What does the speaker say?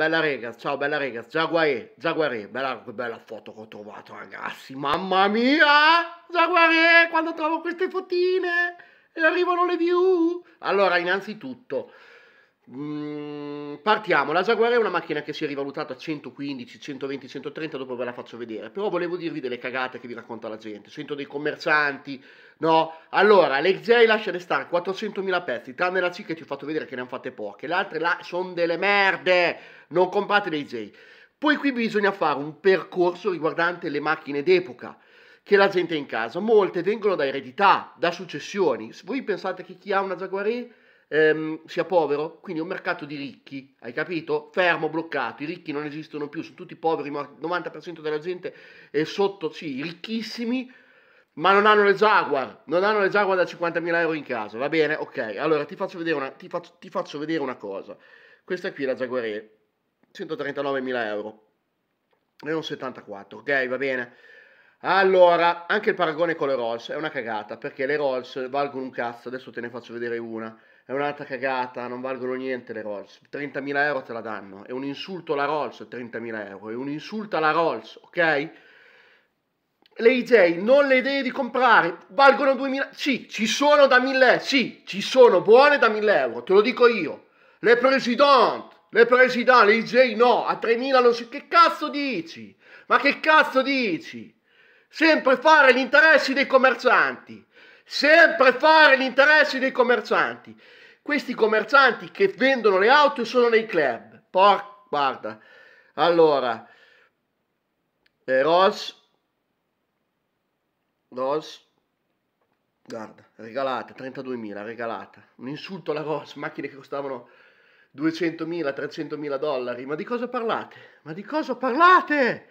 Bella rega, ciao, bella rega. Jaguar E, bella foto che ho trovato, ragazzi. Mamma mia! Jaguar E, quando trovo queste fotine e arrivano le view. Allora, innanzitutto, partiamo. La Jaguar E è una macchina che si è rivalutata a 115, 120, 130, dopo ve la faccio vedere. Però volevo dirvi delle cagate che vi racconta la gente. Sento dei commercianti, no? Allora, le XJ lasciate stare 400.000 pezzi, tranne la C che ti ho fatto vedere che ne hanno fatte poche. Le altre là sono delle merde, non comprate le XJ. Poi qui bisogna fare un percorso riguardante le macchine d'epoca che la gente ha in casa. Molte vengono da eredità, da successioni. Voi pensate che chi ha una Jaguar E sia povero? Quindi è un mercato di ricchi, hai capito? Fermo, bloccato, i ricchi non esistono più, sono tutti poveri, il 90% della gente è sotto, sì, ricchissimi, ma non hanno le Jaguar, non hanno le Jaguar da 50.000 euro in casa, va bene? Ok, allora ti faccio vedere una cosa, questa qui è la Jaguar E, 139.000 euro, è un 74, ok, va bene? Allora, anche il paragone con le Rolls è una cagata, perché le Rolls valgono un cazzo, adesso te ne faccio vedere una. È un'altra cagata, non valgono niente le Rolls, 30.000 euro te la danno, è un insulto alla Rolls, 30.000 euro, è un insulto alla Rolls, ok? Le IJ non le devi di comprare, valgono 2.000, sì, ci sono da 1.000, sì, ci sono buone da 1.000 euro, te lo dico io. Le President, le IJ no, a 3.000 non si, che cazzo dici? Ma che cazzo dici? Sempre fare gli interessi dei commercianti. Sempre fare gli interessi dei commercianti. Questi commercianti che vendono le auto sono nei club. Guarda. Allora. Rolls. Guarda, regalata, 32.000, regalata. Un insulto alla Rolls, macchine che costavano 200.000, 300.000 dollari. Ma di cosa parlate? Ma di cosa parlate?